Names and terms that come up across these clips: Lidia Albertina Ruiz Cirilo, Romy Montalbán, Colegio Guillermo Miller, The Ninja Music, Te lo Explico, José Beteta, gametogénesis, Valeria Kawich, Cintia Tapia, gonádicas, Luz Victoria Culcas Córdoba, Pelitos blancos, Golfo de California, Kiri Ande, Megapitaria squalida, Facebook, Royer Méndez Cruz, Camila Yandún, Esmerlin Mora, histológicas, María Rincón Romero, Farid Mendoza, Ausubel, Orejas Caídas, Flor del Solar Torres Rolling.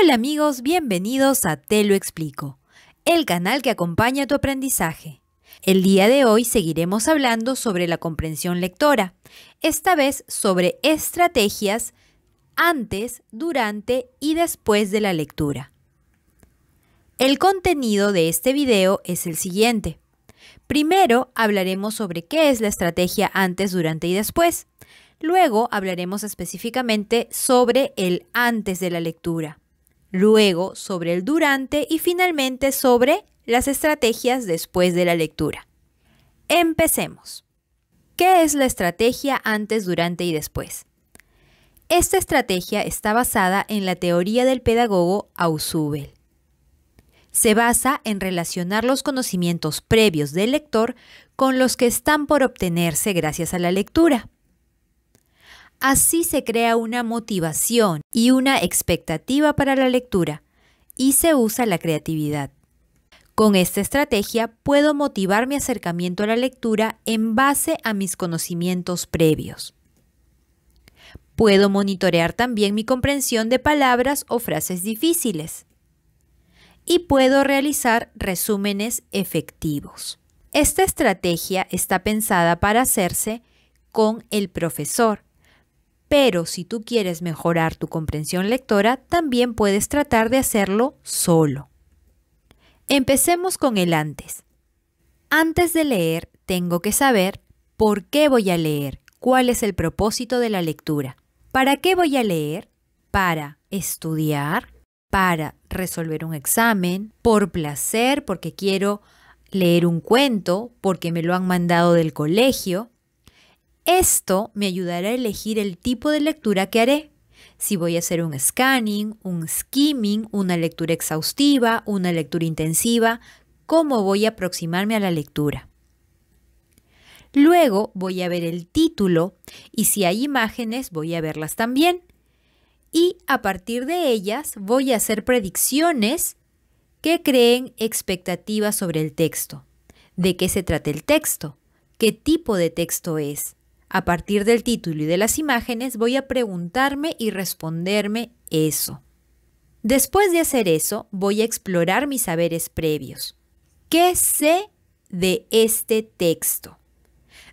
Hola amigos, bienvenidos a Te lo Explico, el canal que acompaña tu aprendizaje. El día de hoy seguiremos hablando sobre la comprensión lectora, esta vez sobre estrategias antes, durante y después de la lectura. El contenido de este video es el siguiente. Primero hablaremos sobre qué es la estrategia antes, durante y después. Luego hablaremos específicamente sobre el antes de la lectura. Luego sobre el durante y finalmente sobre las estrategias después de la lectura. Empecemos. ¿Qué es la estrategia antes, durante y después? Esta estrategia está basada en la teoría del pedagogo Ausubel. Se basa en relacionar los conocimientos previos del lector con los que están por obtenerse gracias a la lectura. Así se crea una motivación y una expectativa para la lectura y se usa la creatividad. Con esta estrategia puedo motivar mi acercamiento a la lectura en base a mis conocimientos previos. Puedo monitorear también mi comprensión de palabras o frases difíciles. Y puedo realizar resúmenes efectivos. Esta estrategia está pensada para hacerse con el profesor. Pero si tú quieres mejorar tu comprensión lectora, también puedes tratar de hacerlo solo. Empecemos con el antes. Antes de leer, tengo que saber por qué voy a leer, cuál es el propósito de la lectura. ¿Para qué voy a leer? Para estudiar, para resolver un examen, por placer, porque quiero leer un cuento, porque me lo han mandado del colegio. Esto me ayudará a elegir el tipo de lectura que haré. Si voy a hacer un scanning, un skimming, una lectura exhaustiva, una lectura intensiva, ¿cómo voy a aproximarme a la lectura? Luego voy a ver el título y si hay imágenes voy a verlas también. Y a partir de ellas voy a hacer predicciones que creen expectativas sobre el texto. ¿De qué se trata el texto? ¿Qué tipo de texto es? A partir del título y de las imágenes voy a preguntarme y responderme eso. Después de hacer eso, voy a explorar mis saberes previos. ¿Qué sé de este texto?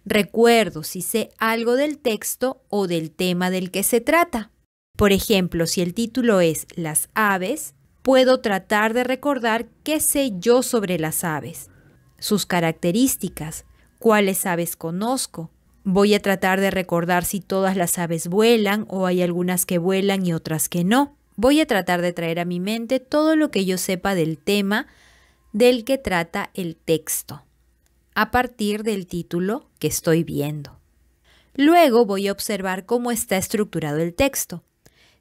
Recuerdo si sé algo del texto o del tema del que se trata. Por ejemplo, si el título es Las aves, puedo tratar de recordar qué sé yo sobre las aves, sus características, cuáles aves conozco. Voy a tratar de recordar si todas las aves vuelan o hay algunas que vuelan y otras que no. Voy a tratar de traer a mi mente todo lo que yo sepa del tema del que trata el texto, a partir del título que estoy viendo. Luego voy a observar cómo está estructurado el texto.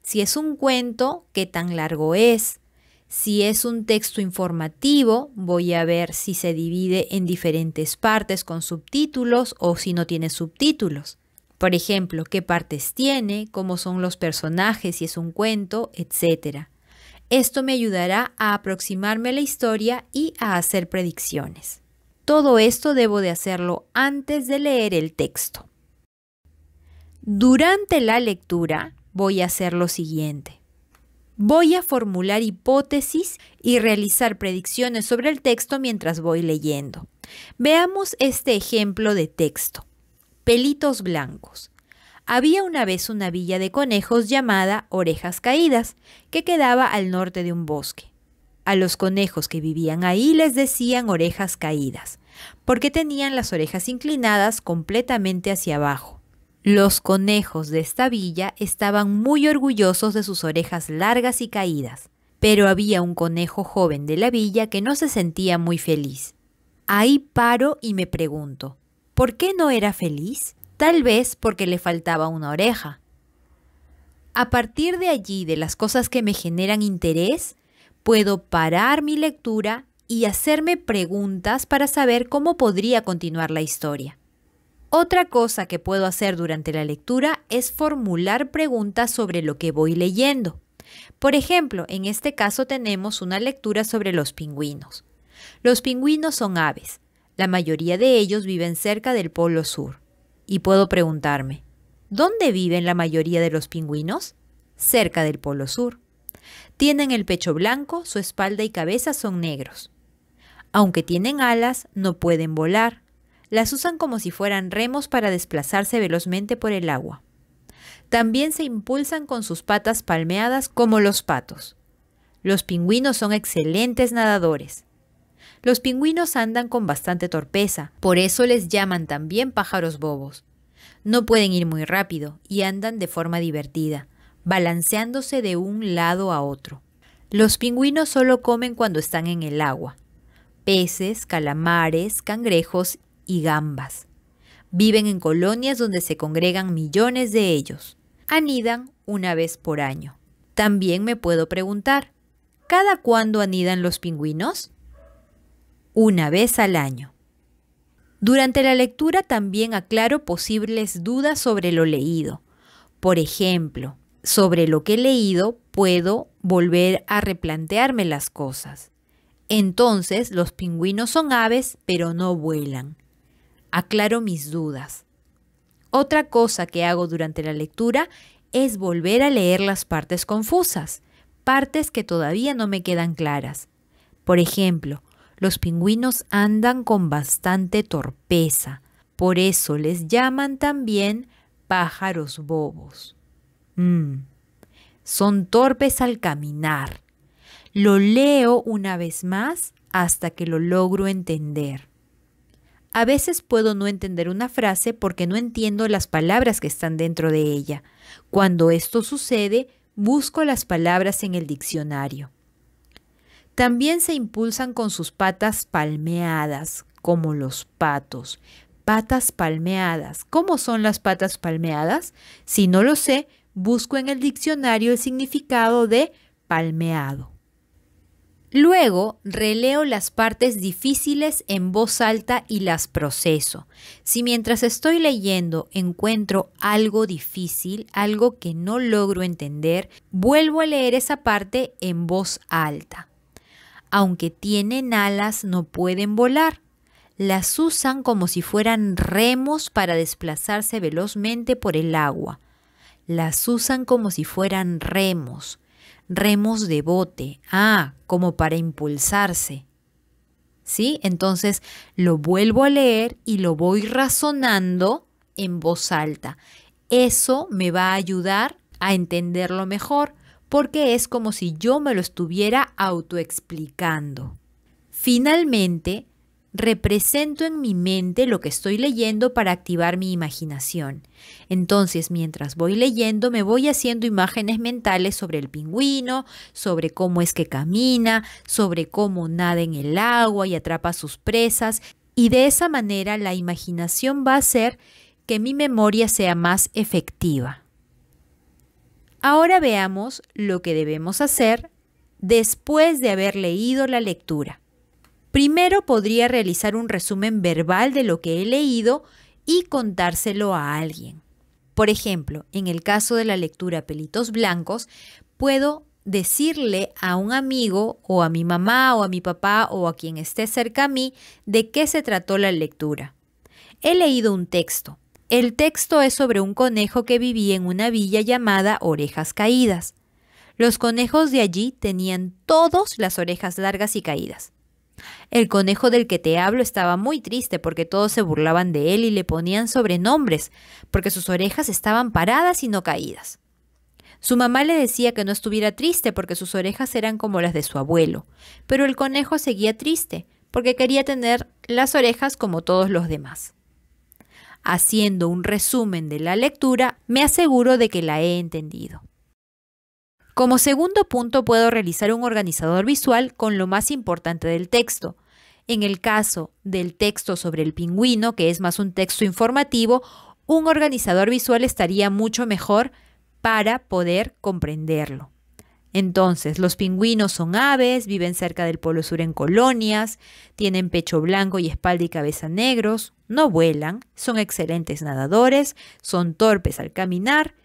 Si es un cuento, qué tan largo es. Si es un texto informativo, voy a ver si se divide en diferentes partes con subtítulos o si no tiene subtítulos. Por ejemplo, qué partes tiene, cómo son los personajes, si es un cuento, etc. Esto me ayudará a aproximarme a la historia y a hacer predicciones. Todo esto debo de hacerlo antes de leer el texto. Durante la lectura voy a hacer lo siguiente. Voy a formular hipótesis y realizar predicciones sobre el texto mientras voy leyendo. Veamos este ejemplo de texto. Pelitos blancos. Había una vez una villa de conejos llamada Orejas Caídas, que quedaba al norte de un bosque. A los conejos que vivían ahí les decían orejas caídas, porque tenían las orejas inclinadas completamente hacia abajo. Los conejos de esta villa estaban muy orgullosos de sus orejas largas y caídas, pero había un conejo joven de la villa que no se sentía muy feliz. Ahí paro y me pregunto, ¿por qué no era feliz? Tal vez porque le faltaba una oreja. A partir de allí, de las cosas que me generan interés, puedo parar mi lectura y hacerme preguntas para saber cómo podría continuar la historia. Otra cosa que puedo hacer durante la lectura es formular preguntas sobre lo que voy leyendo. Por ejemplo, en este caso tenemos una lectura sobre los pingüinos. Los pingüinos son aves. La mayoría de ellos viven cerca del Polo Sur. Y puedo preguntarme, ¿dónde viven la mayoría de los pingüinos? Cerca del Polo Sur. Tienen el pecho blanco, su espalda y cabeza son negros. Aunque tienen alas, no pueden volar. Las usan como si fueran remos para desplazarse velozmente por el agua. También se impulsan con sus patas palmeadas como los patos. Los pingüinos son excelentes nadadores. Los pingüinos andan con bastante torpeza, por eso les llaman también pájaros bobos. No pueden ir muy rápido y andan de forma divertida, balanceándose de un lado a otro. Los pingüinos solo comen cuando están en el agua. Peces, calamares, cangrejos y gambas. Viven en colonias donde se congregan millones de ellos. Anidan una vez por año. También me puedo preguntar, ¿cada cuándo anidan los pingüinos? Una vez al año. Durante la lectura también aclaro posibles dudas sobre lo leído. Por ejemplo, sobre lo que he leído puedo volver a replantearme las cosas. Entonces, los pingüinos son aves, pero no vuelan. Aclaro mis dudas. Otra cosa que hago durante la lectura es volver a leer las partes confusas, partes que todavía no me quedan claras. Por ejemplo, los pingüinos andan con bastante torpeza, por eso les llaman también pájaros bobos. Son torpes al caminar. Lo leo una vez más hasta que lo logro entender. A veces puedo no entender una frase porque no entiendo las palabras que están dentro de ella. Cuando esto sucede, busco las palabras en el diccionario. También se impulsan con sus patas palmeadas, como los patos. Patas palmeadas. ¿Cómo son las patas palmeadas? Si no lo sé, busco en el diccionario el significado de palmeado. Luego, releo las partes difíciles en voz alta y las proceso. Si mientras estoy leyendo encuentro algo difícil, algo que no logro entender, vuelvo a leer esa parte en voz alta. Aunque tienen alas, no pueden volar. Las usan como si fueran remos para desplazarse velozmente por el agua. Las usan como si fueran remos. Remos de bote, como para impulsarse. ¿Sí? Entonces lo vuelvo a leer y lo voy razonando en voz alta. Eso me va a ayudar a entenderlo mejor porque es como si yo me lo estuviera autoexplicando. Finalmente, represento en mi mente lo que estoy leyendo para activar mi imaginación. Entonces, mientras voy leyendo, me voy haciendo imágenes mentales sobre el pingüino, sobre cómo es que camina, sobre cómo nada en el agua y atrapa a sus presas. Y de esa manera, la imaginación va a hacer que mi memoria sea más efectiva. Ahora veamos lo que debemos hacer después de haber leído la lectura. Primero podría realizar un resumen verbal de lo que he leído y contárselo a alguien. Por ejemplo, en el caso de la lectura Pelitos Blancos, puedo decirle a un amigo o a mi mamá o a mi papá o a quien esté cerca a mí de qué se trató la lectura. He leído un texto. El texto es sobre un conejo que vivía en una villa llamada Orejas Caídas. Los conejos de allí tenían todas las orejas largas y caídas. El conejo del que te hablo estaba muy triste porque todos se burlaban de él y le ponían sobrenombres porque sus orejas estaban paradas y no caídas. Su mamá le decía que no estuviera triste porque sus orejas eran como las de su abuelo, pero el conejo seguía triste porque quería tener las orejas como todos los demás. Haciendo un resumen de la lectura, me aseguro de que la he entendido. Como segundo punto, puedo realizar un organizador visual con lo más importante del texto. En el caso del texto sobre el pingüino, que es más un texto informativo, un organizador visual estaría mucho mejor para poder comprenderlo. Entonces, los pingüinos son aves, viven cerca del Polo Sur en colonias, tienen pecho blanco y espalda y cabeza negros, no vuelan, son excelentes nadadores, son torpes al caminar,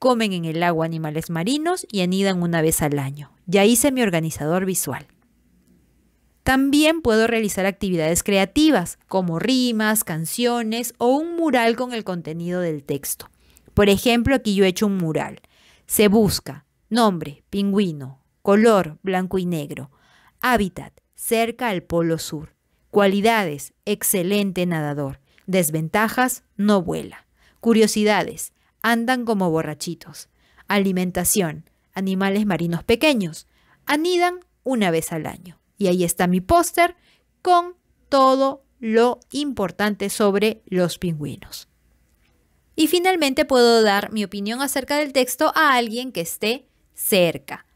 comen en el agua animales marinos y anidan una vez al año. Ya hice mi organizador visual. También puedo realizar actividades creativas, como rimas, canciones o un mural con el contenido del texto. Por ejemplo, aquí yo he hecho un mural. Se busca Nombre, pingüino. Color, blanco y negro. Hábitat, cerca al polo sur. Cualidades, excelente nadador. Desventajas, no vuela. Curiosidades, andan como borrachitos. Alimentación, animales marinos pequeños. Anidan una vez al año. Y ahí está mi póster con todo lo importante sobre los pingüinos. Y finalmente puedo dar mi opinión acerca del texto a alguien que esté cerca.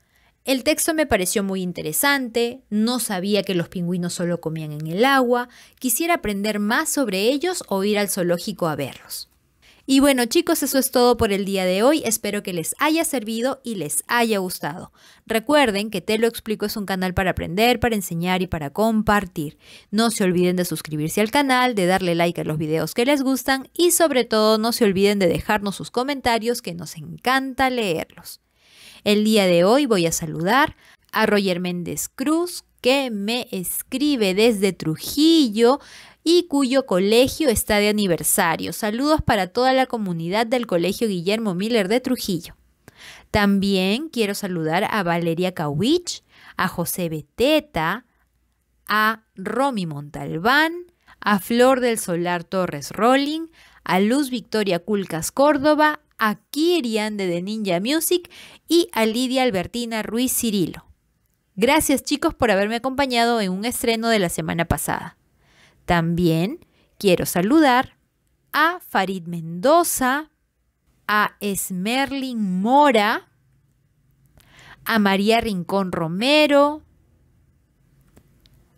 El texto me pareció muy interesante, no sabía que los pingüinos solo comían en el agua, quisiera aprender más sobre ellos o ir al zoológico a verlos. Y bueno chicos, eso es todo por el día de hoy, espero que les haya servido y les haya gustado. Recuerden que Te lo Explico es un canal para aprender, para enseñar y para compartir. No se olviden de suscribirse al canal, de darle like a los videos que les gustan y sobre todo no se olviden de dejarnos sus comentarios que nos encanta leerlos. El día de hoy voy a saludar a Royer Méndez Cruz que me escribe desde Trujillo y cuyo colegio está de aniversario. Saludos para toda la comunidad del Colegio Guillermo Miller de Trujillo. También quiero saludar a Valeria Kawich, a José Beteta, a Romy Montalbán, a Flor del Solar Torres Rolling, a Luz Victoria Culcas Córdoba, a Kiri Ande de The Ninja Music y a Lidia Albertina Ruiz Cirilo. Gracias chicos por haberme acompañado en un estreno de la semana pasada. También quiero saludar a Farid Mendoza, a Esmerlin Mora, a María Rincón Romero,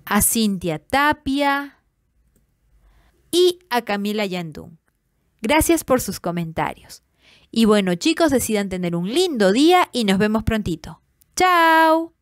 a Cintia Tapia y a Camila Yandún. Gracias por sus comentarios. Y bueno chicos, decidan tener un lindo día y nos vemos prontito. ¡Chao!